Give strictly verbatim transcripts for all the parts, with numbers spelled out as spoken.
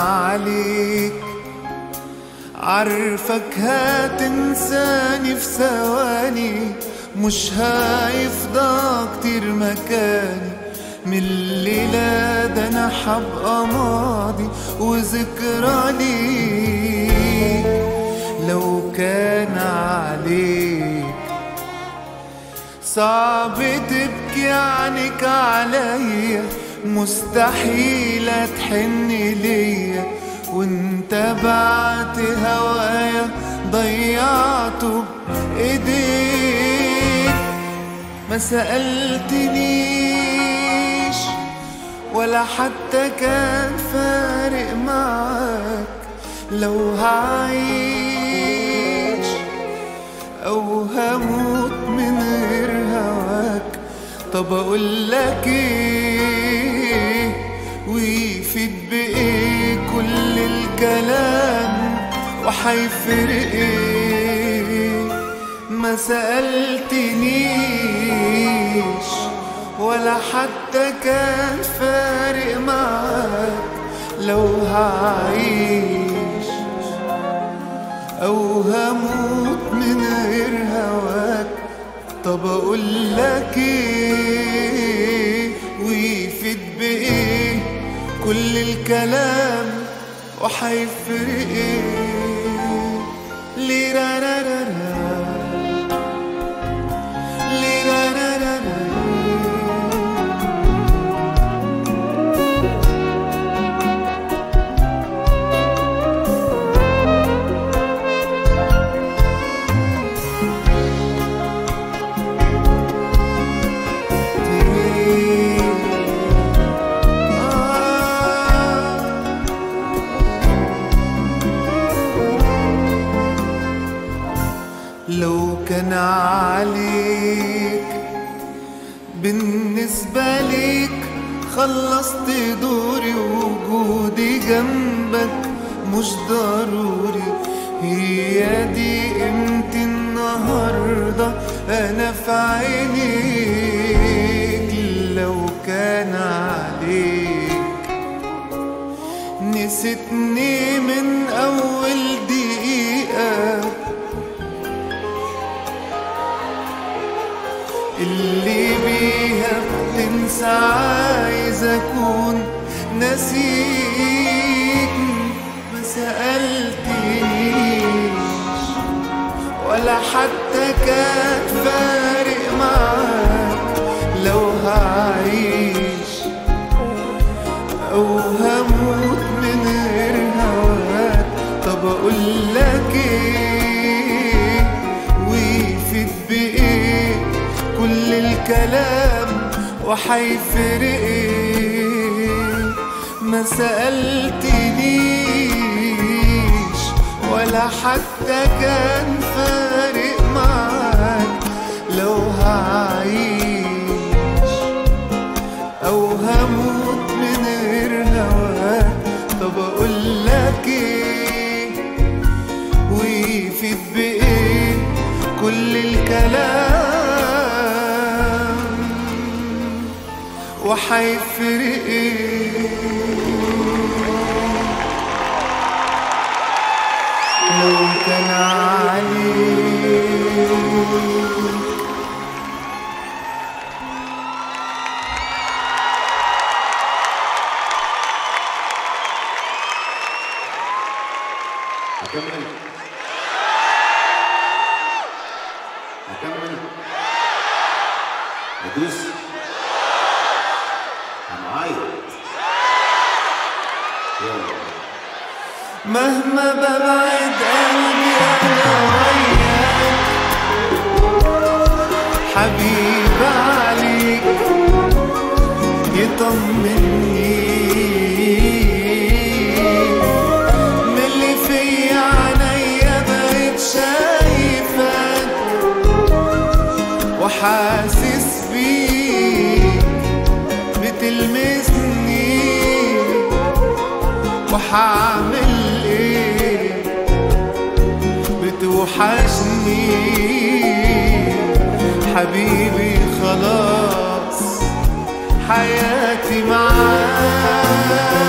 عليك، عارفك هتنساني في ثواني، مش هيفضى كتير مكاني. من الليلة ده أنا حبقى ماضي وذكرى ليك، لو كان عليك صعب تبكي عنك عليا، مستحيل تحن ليا. وانت بعت هوايا ضيعته بايديك، ما سألتنيش ولا حتى كان فارق معاك. لو هعيش أو هموت من غير هواك، طب أقولك إيه ويفيد بإيه كل الكلام وحيفرق إيه؟ ما سألتنيش ولا حتى كان فارق معاك. لو هعيش أو هموت من غير هواك، طب أقولك إيه ويفيد بإيه كل الكلام وحيفرق إيه؟ ليرارارارا ليرارارارا. لو كان عليك بالنسبة ليك خلصت دوري، وجودي جنبك مش ضروري. هي دي قيمتي النهاردة أنا في عينيك. لو كان عليك نسيتني من أول دقيقة، اللي بيها بتنسى، عايز أكون نسيك. ما سألتنيش ولا حتى كان فارق معاك. لو هعيش أو هموت من غير هواك، طب أقولك إيه ويفيد بإيه كل الكلام وحيفرق إيه؟ ما سألتنيش ولا حتى كان فارق معاك. لو هعيش أو هموت من غير هواك، طب أقولك إيه ويفيد بإيه كل الكلام وحيفرق إيه؟ لو كان عليك. هكمل هكمل هدوس مهما ببعد قلبي أنا وياك، حبيب عليك يطمني. من اللي فيا عينيا بقت شايفاك وحاسس بيك، بتلمسني وحعمل وحشني. حبيبي خلاص حياتي معاك.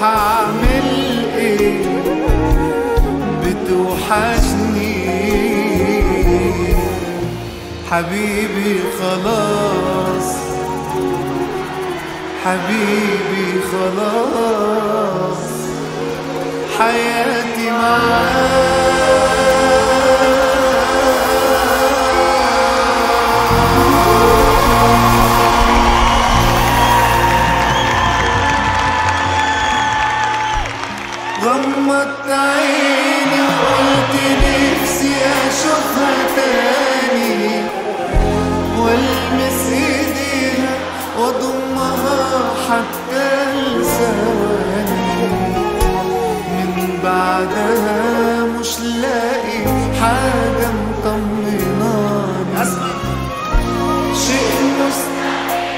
حعمل ايه بتوحشني حبيبي خلاص حبيبي خلاص حياتي معاك غمضت عيني وقلت نفسي اشوفها تاني والمس ايديها واضمها حتى لساني من بعدها مش لاقي حاجه مطمناني شيء مستحيل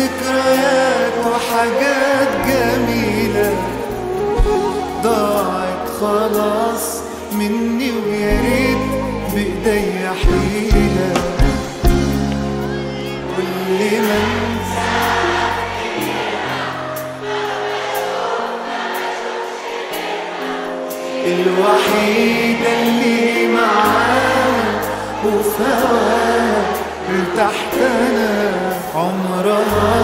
ذكريات وحاجات جميلة ضاعت خلاص مني وياريت بإيديا حيلة كل ما انسى الوحيدة اللي معانا وفي هواها ارتحت أنا عمرها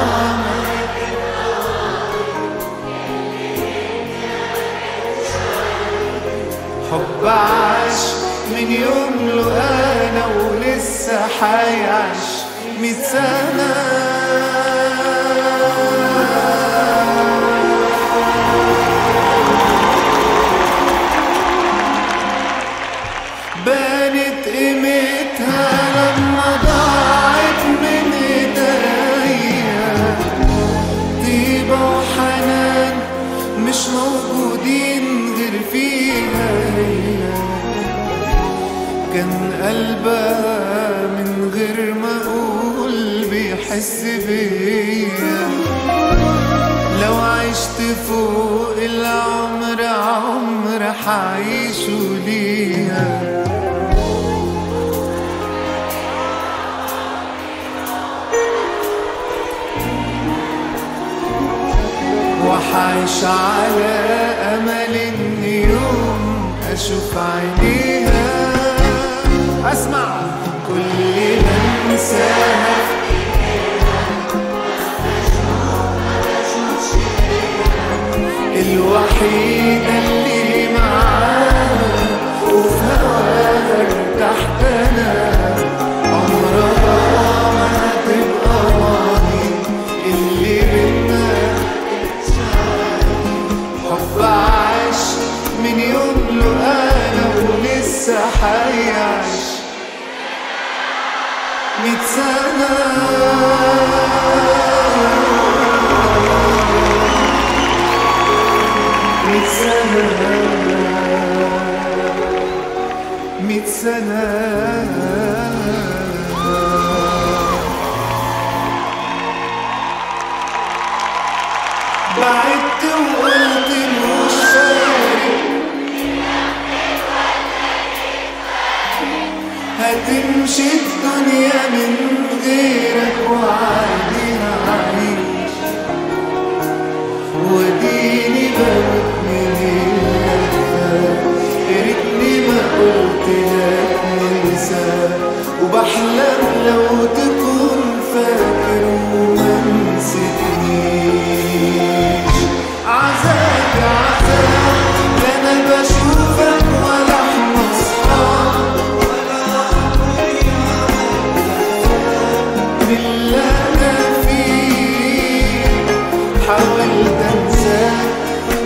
حب عاش من يوم له أنا ولسه حيعش مية سنة كان قلبها من غير ما اقول بيحس بيا لو عشت فوق العمر عمر حعيشه ليا وحعيش على امل ان يوم اشوف عينيها اسمع كل ما انساها في ايديها الوحيده اللي معاها وفي هواها ارتحت انا عمرها ما هتبقى ماضي اللي بينا حب عاش من يوم له انا ولسه حيعش مية سنة مية سنة مية سنة بعدت وقلت مش فارق هتمشي الدنيا من غيرك وعادي هعيش وديني بموت من اللهفة يا ريتني ما قلتلك ننسى وبحلم لو تكون فاكر وما نسيتنيش عذاب يا عذاب لا انا بشوفك ولا احمص اللي أنا فيه حاولت أنساك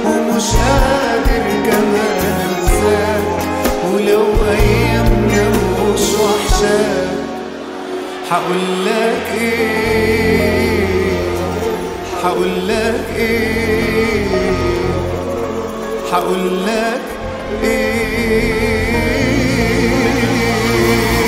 ومش قادر كمان أنساك ولو أيامنا مش وحشاك هقولك إيه هقولك إيه هقولك إيه